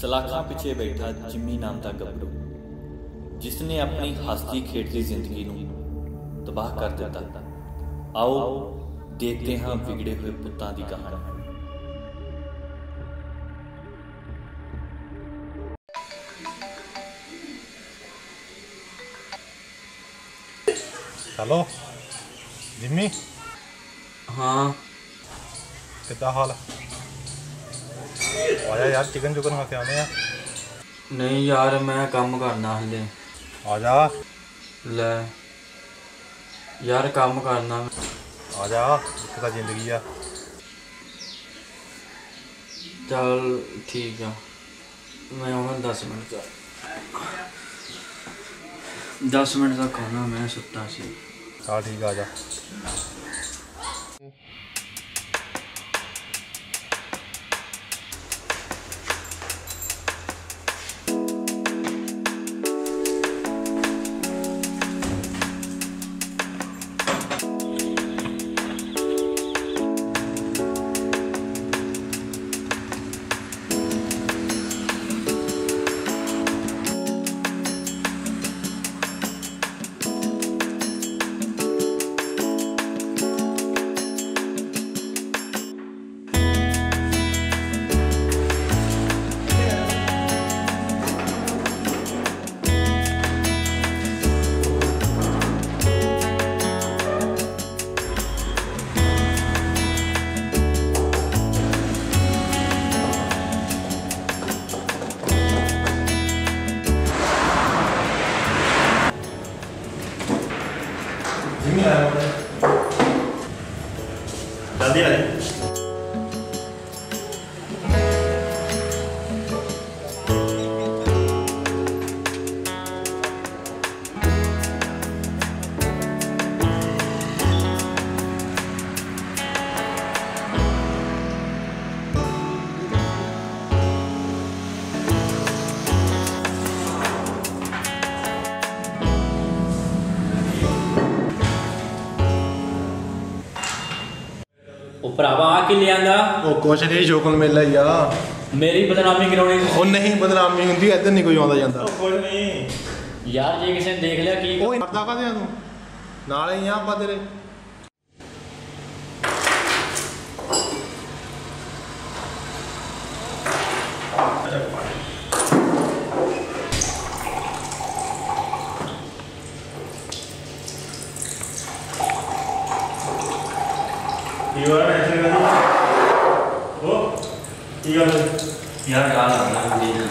सलाखा पिछे बैठा जिम्मी नाम दा गबरू जिसने अपनी हस्ती खेड़ती जिंदगी नूं तबाह कर दिता। आओ देखते हाँ बिगड़े हुए पुत्तां दी कहानी। हेलो जिम्मी। हाँ किदा हाल? आजा यार चिकन चुकन खा के आने यार। नहीं यार मैं काम करना हले। आजा। ले यार काम करना। आजा इसका जिंदगी है। चल ठीक है मैं आऊँगा 10 मिनट तक। 10 मिनट तक खाना मैं सुता सी। हाँ ठीक है आजा। भरावा आके लिया कुछ नहीं शोकन मेला ही आ। मेरी बदनामी कराने वो नहीं बदनामी होंगी इधर नहीं कोई आता जाता। कुछ नहीं यार जे किसी ने देख लिया कि वो मरदा का तू नाले ही आप तेरे। यार गाल आना भी नहीं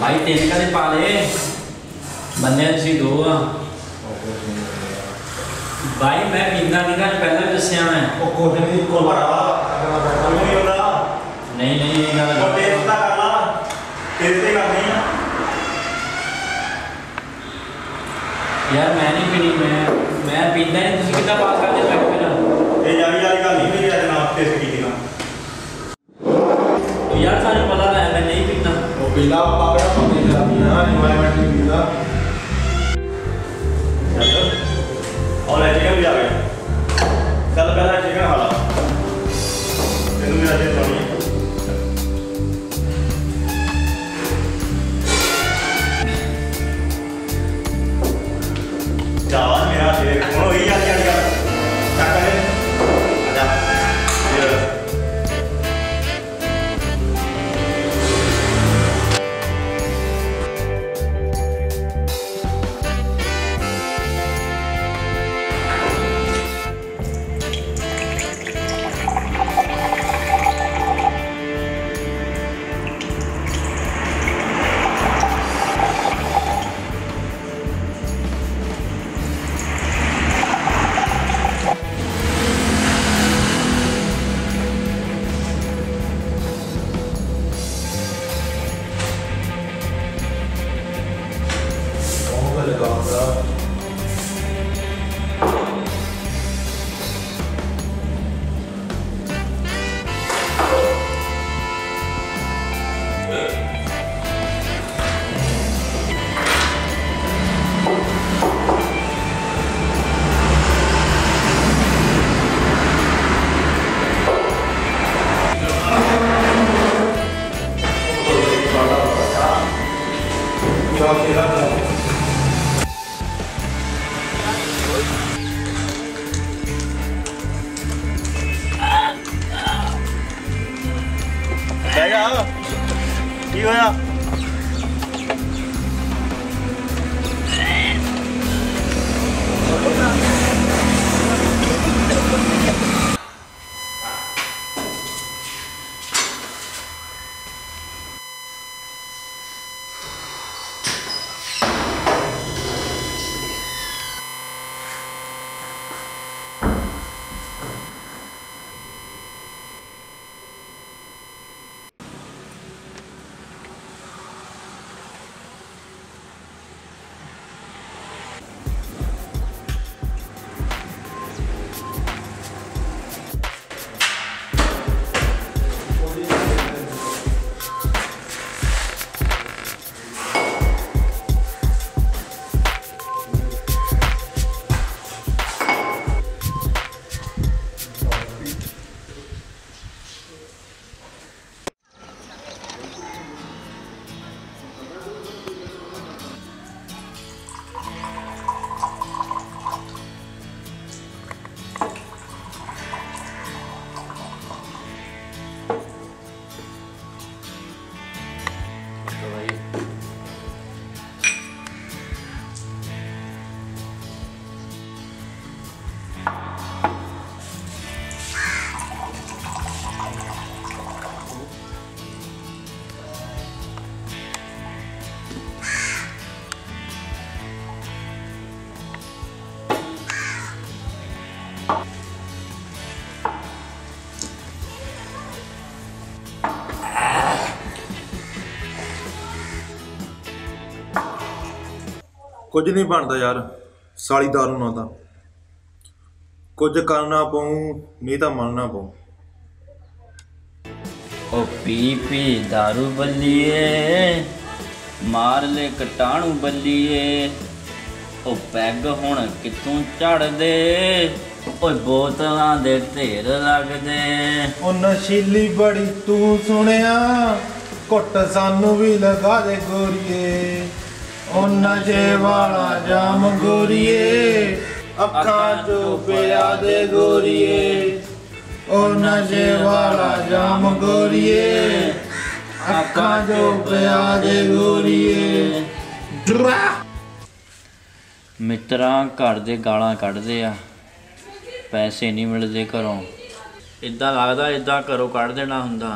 भाई तेरे का नहीं पाले बंदे सी दो भाई मैं कितना निकाल पहले दसिया मैं वो कोई नहीं को भरावा नहीं होता। नहीं नहीं ये गाल वो तेरे का करना तेरे से करनी है यार। मैं नहीं पीनी मैं पीना नहीं तुझे कितना बात करते बैठ मेरा ये जारी वाली गल नहीं मेरी जनाब तेज की ना तो यार सारे पता है मैं नहीं पीना वो पीला पापड़ा पानी चलाती ना एनवायरनमेंट में पीला चलो और चिकन भी आ गया। चल पहला चिकन खा ला तेन मेरा जे पानी जावा मेरा जे कौन ही आ गया चक्कर कुछ नहीं बनता यार साली दारू ना तो कुछ करना पऊ नहीं तो मरना पऊ। ओ पी पी दारू बल्लीए मार ले कटाणू बल्लीए ओ पैग हुण कितों चढ़ दे ओ बोतलां दे ढेर लग दे ओ नशीली बड़ी तू सुनिया कुट सानू भी लगा दे गोरिए नजे वाला जाम गोरिए अखा जो पिया दे गोरिए ओ नजे वाला जाम गोरिए अखा जो पिया दे गोरिए। मित्रा घर दे गालां कढ़दे आ पैसे नहीं मिलते घरों इदा लगता इदा घरों कढ़ देना हुंदा।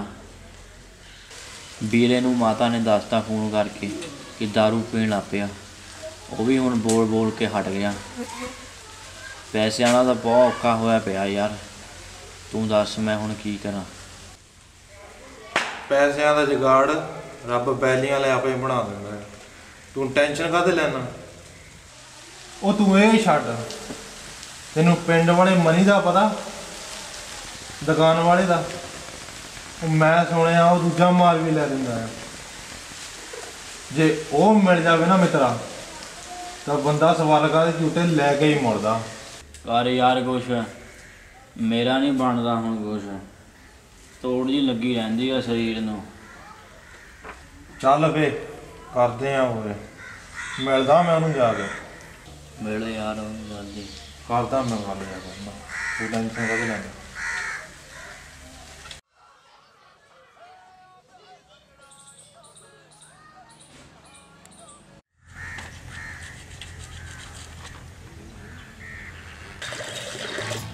वीरे नूं माता ने दसता फोन करके कि दारू पीन लग पिया वह भी हुण बोल बोल के हट गया। पैसे आना तो बहुत औखा होया पिया यार तू दस मैं हुण की करा। पैसों का जुगाड़ रब बैलियां ले आपे बना दिंदा तू टेंशन काहदे लैना। ओ तू ये छड्ड तैनूं पिंड वाले मनी का पता दुकान वाले का मैं सुनिया वह दूजा माल भी लै दिंदा है जे वह मिल जाए ना मित्रा तो बंदा सवाल कर झूठे लैके ही मुड़दा। कर यार कुछ मेरा नहीं बनता हुण कुछ तोड़ जी लगी रहिंदी है शरीर नूं। चल वे करदे आ ओए मिलदा मैं उहनूं जाके मिल यार गल्ल करदा मैं गल्ल करदा तू टेंशन काहदे लैंदा।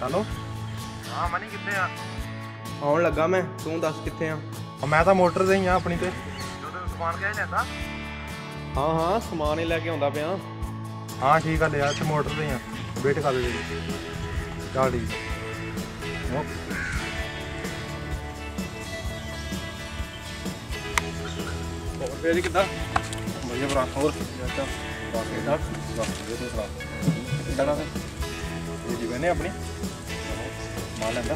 हेलो हाँ मनी कितने आन लगा मैं तू दस कितने आ मैं तो मोटर से ही हाँ अपनी पे समान क्या लेता। हाँ हाँ समान ही लैके आता पे हाँ ठीक है यार मोटर से ही हाँ वेट कर दे चल ठीक है कितना मुझे भरा और जीवन है अपनी माल लेंदा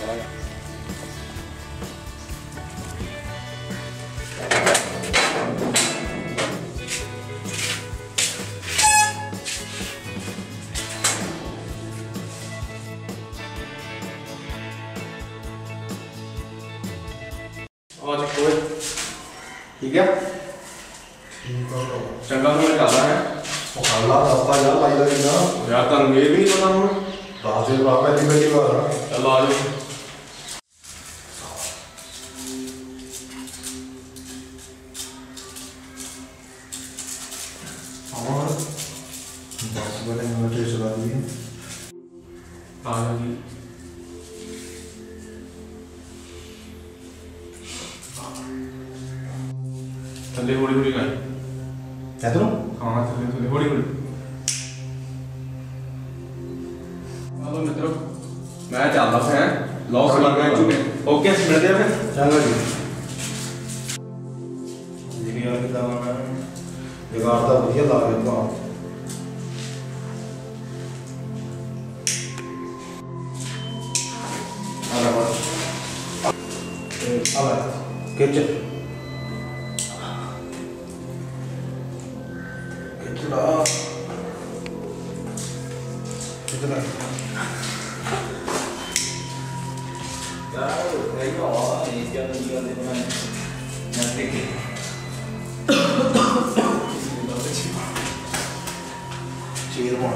थोड़ा जा और ठीक है चंगा तो निकाला है निकाला रास्ता जा भाई दा किना यार तन्नू ये भी नहीं पता हूं दाजे बाबा दी बेटी बार चलो आ जाओ और बस बड़े मोटे चला दिए आ गई थले होड़ी होड़ी गए क्या तो हां थले थले होड़ी होड़ी हेलो मित्रों मैं चलता हूं लॉस लग गए चुके ओके मिलते हैं फिर चलो जी जी यार कितना मैं बेकार था बढ़िया लग रहा था अरे बस अब किचन इतना यार नहीं हो इसके अंदर ये वाले बनाने मत देखे चीर मार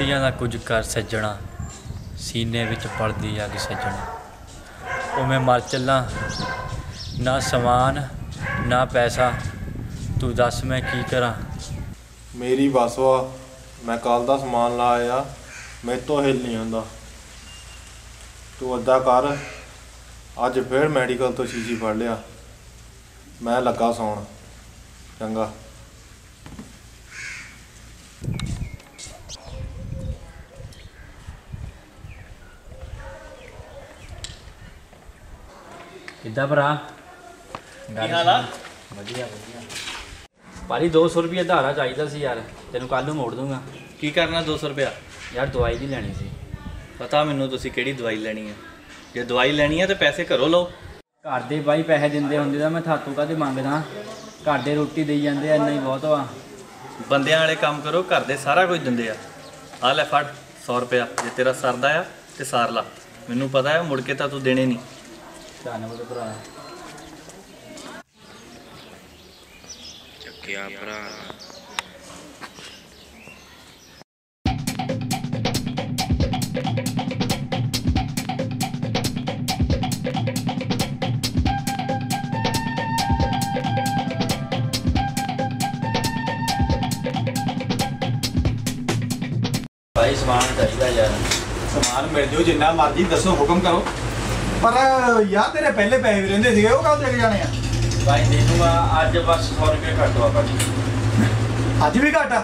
टुट्टियां दा कुछ कर सज्जना सीने विच पड़दी अग सज्जना ओ मैं मर चला ना समान ना पैसा तू दस मैं की करा मेरी बस वा मैं कल दा समान ला आया मेरे तो हिल नहीं आंदा तू अदा कर अज फिर मेडिकल तो शीशी फड़ लिया मैं लगा सौन चंगा किदा भरा वधिया वधिया भाजी 200 रुपया धारा चाहिदा सी यार तेन कल नूं मोड़ दूंगा की करना 200 रुपया यार दवाई नहीं लैनी सी पता मैनूं तुसीं किहड़ी दवाई लैनी है जे दवाई लैनी है तो पैसे घरों लो घर दे भाई पैसे दिंदे हुंदे तां मैं थातों काहदे मंगदा घर दे रोटी देई जांदे ऐ नहीं बहुत वा बंदियां वाले काम करो घर दे सारा कुछ दिंदे आ लै फड़ 100 रुपया जे तेरा सरदा आ ते सार ला मैनूं पता है मुड़ के तां तूं देणे नहीं चक्या भरा भाई समान चाहिए यार समान मिल जाओ जिन्ना मर्जी दसो हुक्म करो पर यार तेरे पहले पैसे भी लेंदे सीगे वो कल देख जाने हैं भाई दे दूंगा आज बस 100 रुपये घट हुआ भाजी अज भी घाटा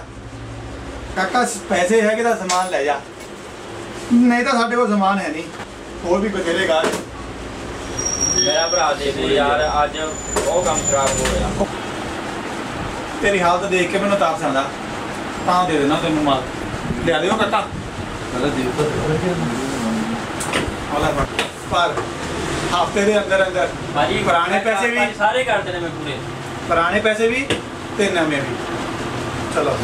काका पैसे है कि तो समान ले जा नहीं तो साढ़े को समान है नहीं और भी बथेरे गाल मेरा भरा दे दे यार अज बहुत काम खराब हो गया तेरी हालत देख के मैं ताप सदा तां दे देना तेन माल लिया दो काका दे पर हफ्ते के अंदर अंदर भाजी पुराने पैसे भी सारे कर देने मैं पूरे पुराने पैसे भी ते नवे भी चलो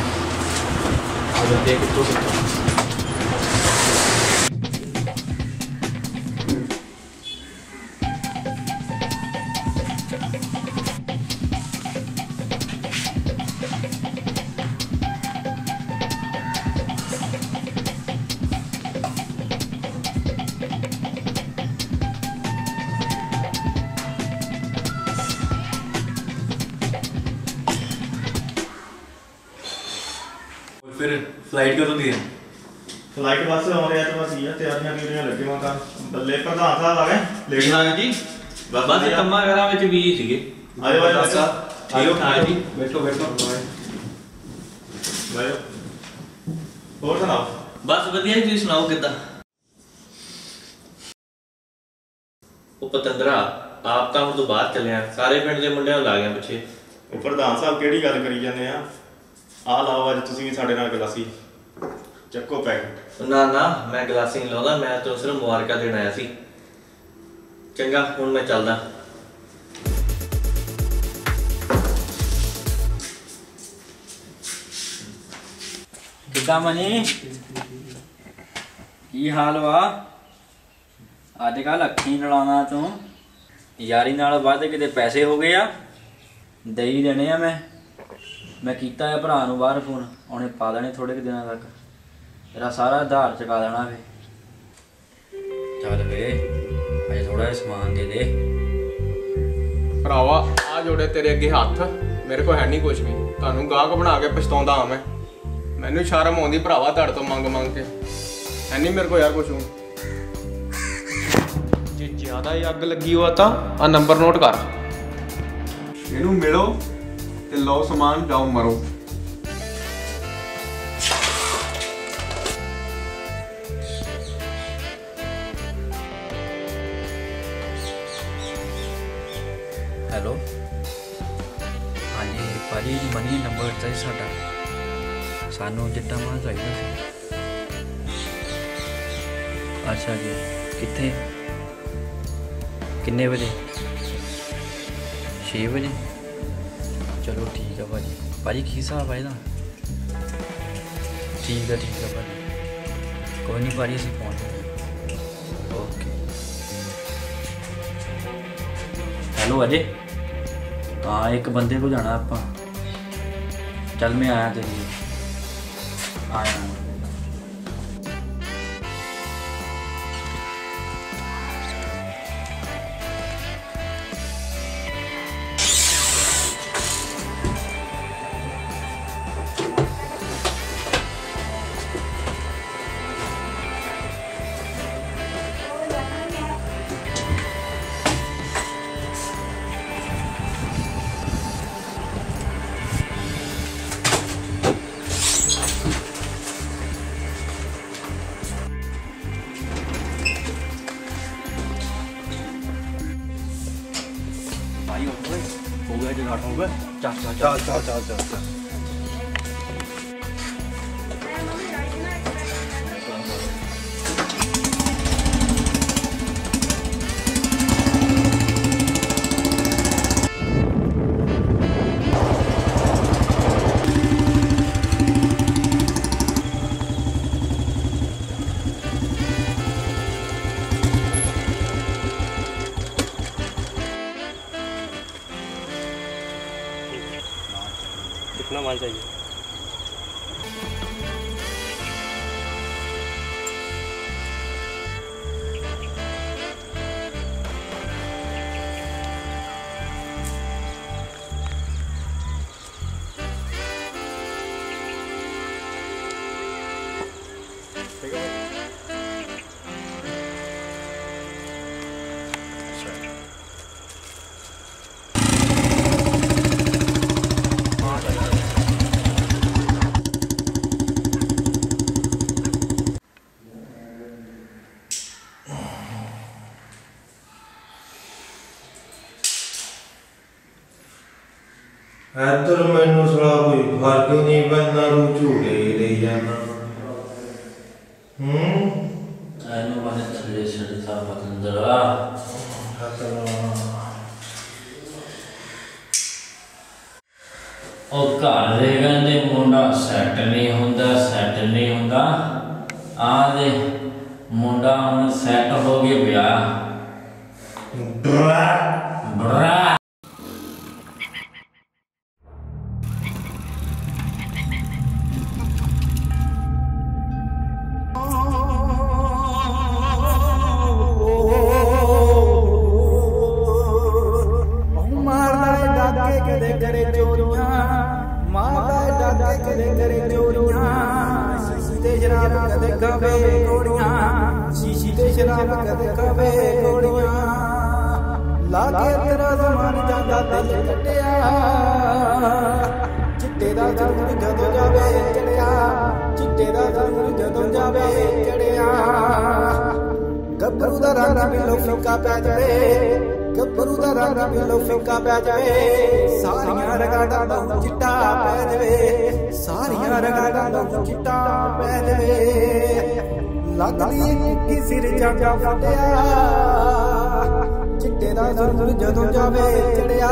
फिर फ्लाइट कदों दी है फ्लाइट बस और यार बस ये तैयारियां पूरी लगी मां का बल्ले प्रधान साहब आ गए लेकिन आ जी बाबा जी कम्मा करा में भी सीगे आयो आयो साहब आयो खा जी बैठो बैठो आयो और सुनाओ बस बढ़िया जी सुनाओ किदा ओ पतंदरा आप तो हम तो बाहर चले हैं सारे पिंड के मुंडियां ला गए पीछे ओ प्रधान साहब केड़ी गल करी जाने आ लाओ अज तुसीं भी साडे नाल गलासी ਚੱਕੋ ਪੈਕ। ਨਾ ਨਾ ਮੈਂ ਗਲਾਸੀ ਨਹੀਂ ਲਾਉਂਦਾ, ਮੈਂ ਤਾਂ ਸਿਰਫ ਮੁਬਾਰਕਾਂ ਦੇਣ ਆਇਆ ਸੀ। ਚੰਗਾ ਹੁਣ ਮੈਂ ਚੱਲਦਾ। ਕਿੱਦਾਂ ਮਨੀ, ਕੀ ਹਾਲ ਵਾ? ਅੱਜ ਕੱਲ੍ਹ ਅੱਖੀਂ ਲੜਾਉਣਾ ਤੂੰ ਯਾਰੀ ਨਾਲ ਵੱਧ ਕਿਤੇ ਪੈਸੇ ਹੋ ਗਏ ਆ, ਦੇਈ ਦੇਣੇ ਆ। ਮੈਂ ਕੀਤਾ ਆ ਭਰਾ ਨੂੰ ਬਾਹਰ ਫੋਨ, ਉਹਨੇ ਪਾ ਦੇਣੇ ਥੋੜੇ ਕੁ ਦਿਨਾਂ ਤੱਕ, ਤੇਰਾ ਸਾਰਾ ਆਧਾਰ ਚੁਕਾ ਦੇਣਾ। ਵੇ ਚੱਲ ਵੇ ਅਜੇ ਥੋੜਾ ਜਿਹਾ ਸਮਾਨ ਦੇ ਦੇ। ਭਰਾਵਾ ਆ ਜੋੜੇ ਤੇਰੇ ਅੱਗੇ ਹੱਥ, ਮੇਰੇ ਕੋਲ ਹੈ ਨਹੀਂ ਕੁਛ ਵੀ। ਤੁਹਾਨੂੰ ਗਾਹਕ ਬਣਾ ਕੇ ਪਛਤਾਉਂਦਾ ਹਾਂ ਮੈਂ, ਮੈਨੂੰ ਸ਼ਰਮ ਆਉਂਦੀ ਭਰਾਵਾ ਤੁਹਾਡੇ ਤੋਂ ਮੰਗ ਮੰਗ ਕੇ। ਹੈ ਨਹੀਂ ਮੇਰੇ ਕੋਲ ਯਾਰ ਕੁਛ। ਜੇ ਜ਼ਿਆਦਾ ਹੀ ਅੱਗ ਲੱਗੀ ਹੋਆ ਤਾਂ ਆ ਨੰਬਰ ਨੋਟ ਕਰ। ਇਹਨੂੰ ਮਿਲੋ ਤੇ ਲਓ ਸਮਾਨ, ਜਾਓ ਮਰੋ। ਹੈਲੋ ਹਾਂਜੀ ਭਾਜੀ, ਮਨੀ ਨੰਬਰ ਚਾਹੀਦਾ ਸਾਡਾ, ਸਾਨੂੰ ਚਿੱਟਾ ਮਾਲ ਚਾਹੀਦਾ ਸੀ। ਅੱਛਾ ਜੀ, ਕਿੱਥੇ ਕਿੰਨੇ ਵਜੇ? 6 ਵਜੇ। चलो ठीक है भाजी। भाजी की हिसाब है ना? ठीक है भाजी, कोई नहीं भाजी अभी पहुँच जाएंगे। ओके। हेलो अजय, हाँ एक बंदे को जाना आप। चल मैं आया तेरे लिए, आया। होगा चल। कितना माल चाहिए? ठीक है इधर मैनू सला कोई फर्क नहीं पैंदा, तू झूठे ही रही जाना। तैनू मैंने थले छड़ता पतंदरा। ओ घर दे कहंदे मुंडा सैट नहीं हुंदा। आ दे मुंडा हुण सैट हो गया ब्याह। ब्रा ब्रा ਗੱਭਰੂ ਦਾ ਰੰਗ ਵੀ ਲੋਕਾਂ ਪੈ ਜਾਵੇ। ਗੱਭਰੂ ਦਾ ਰੰਗ ਬਿੱਲੋ ਫਿੱਕਾ ਪੈ ਜਾਵੇ, ਸਾਰੀਆਂ ਰਗਾਂ ਦਾ ਲਹੂ ਚਿੱਟਾ ਪੈ ਜਾਵੇ, ਸਾਰੀਆਂ ਰਗਾਂ ਦਾ ਲਹੂ ਚਿੱਟਾ ਪੈ ਜਾਵੇ। ਲੱਗਦੀ ਚਿੱਟੀ ਸਿਰ ਜਾਗਾ ਫਟਿਆ, ਚਿੱਟੇ ਦਾ ਸੁਰ ਜਦੋਂ ਜਾਵੇ ਚੜਿਆ,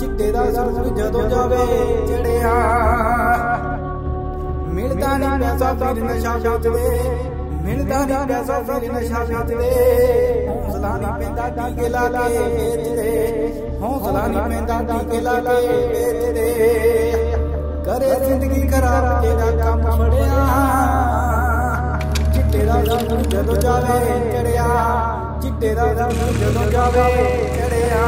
ਚਿੱਟੇ ਦਾ ਸੁਰ ਜਦੋਂ ਜਾਵੇ ਚੜਿਆ। ਮਿਲਦਾ ਨਹੀਂ ਪੈਸਾ ਫਿਰ ਨਸ਼ਾ ਛੱਡਦੇ, मिलता नहीं पैसा फिर नशा बेचते, हौसला नहीं पैदा टीके ला के बेचते, हौसला नहीं पैदा टीके ला के बेचते। करे जिंदगी खराब तेरा काम छोड़िया, चिट्टे दा रंग जदों जावे चढ़िया, चिट्टे दा रंग जदों जावे चढ़िया।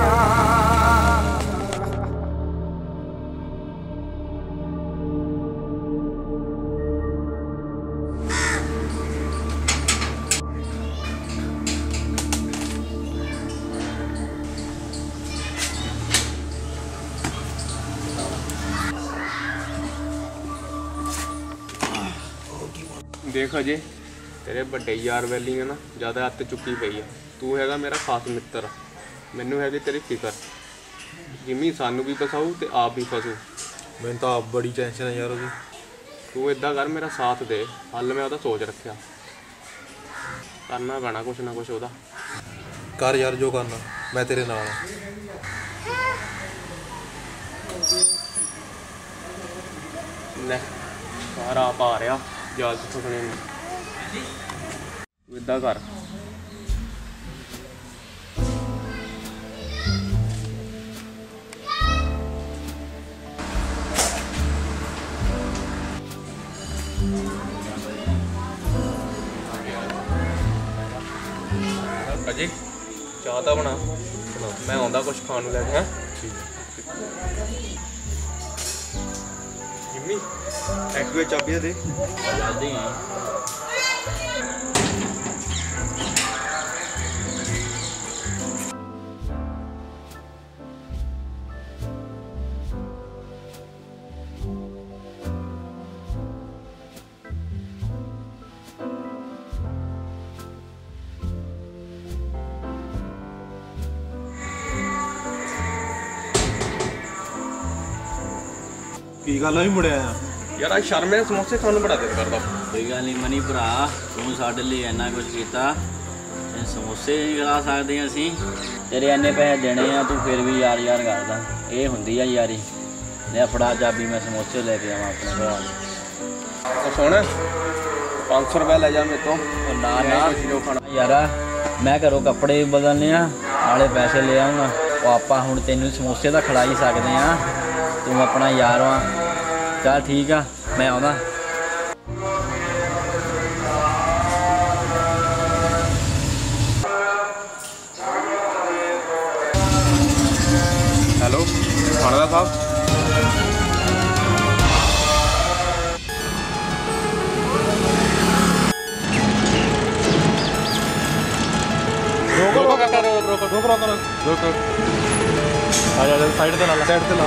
देख अजय, तेरे बड़े यार वैलियन ना ज़्यादा हत्थ चुकी पई है। तू हैगा मेरा खास मित्र, मैनू हैगी तेरी फिक्र। जिम्मी सानू भी फसाऊ तो आप भी फसू। मैंने तो आप बड़ी टेंशन है यार। तू इदा कर, मेरा साथ दे। हल मैं वह सोच रखा, करना पैना कुछ ना कुछ वह कर यार, जो करना मैं तेरे नाल। ले सारा आप आ रहा जाल थकने विदा कर। अजय चाह तो बना, मैं आंदा कुछ खाने लगे। जिम्मी एक्टिवे चाबियां दे। की गल है मुड़े आया यार, आज शर्मे समोसे खाने बड़ा दिल करता। कोई गल नहीं मनी भरा, तू साढ़े लिए इन्ना कुछ किया, समोसे भी खिला सकते असी। तेरे इन्ने पैसे देने तू फिर भी यार यार करता, ये होंगी है यारी। मैं फड़ा चाबी, मैं समोसे लेके आवा अपने भरा। तो सुन 500 रुपया लै जा मेरे तो। ना ना खाना यार, मैं घरों कपड़े भी बदलने आले पैसे ले आऊँगा। वो आपा हूँ तेन समोसे तो खिला ही सकते हैं, तू अपना यार वहाँ। चल ठीक है, मैं आना। हेलो थानेदार साहब, रोको। अरे साइड से ला।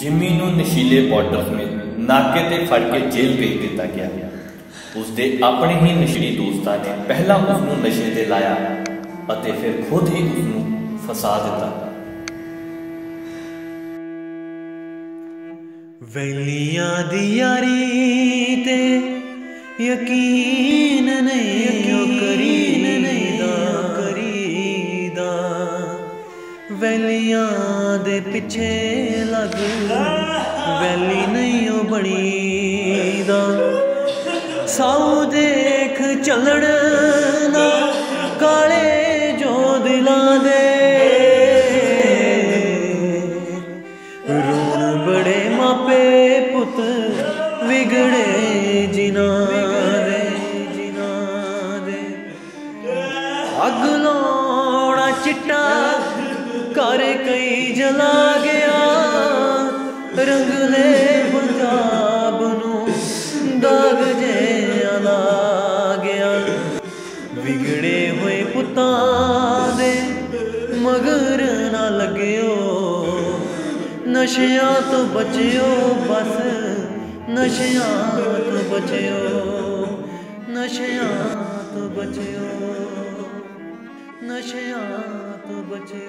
जिम्मी नू नशीले बॉटल में नाके ते फड़ के जेल भेज दिता गया। उसके अपने ही नशीली दोस्तां ने पहला उसनू नशे ते लाया अते फिर खुद ही उसनू फसा दिता। वैलियां दी यारी ते यकीन नहीं क्यों करीदा। वैलियां दे पिछे लग वैली नहीं ओ बनी दा। साऊ देख चलण ना काले जो दिला दे, रोन बड़े मापे पुत बिगड़े जिना दे। अग लाउणा चिट्टा कर कई जला गया, रंगले पंजाब नू दाग जिहा ला गया। बिगड़े हुए पुतां दे मगर ना लगियो, नशियां तो बचियो, बस नशियां तो बचियो, नशियां तो बचो नशा तो बचो।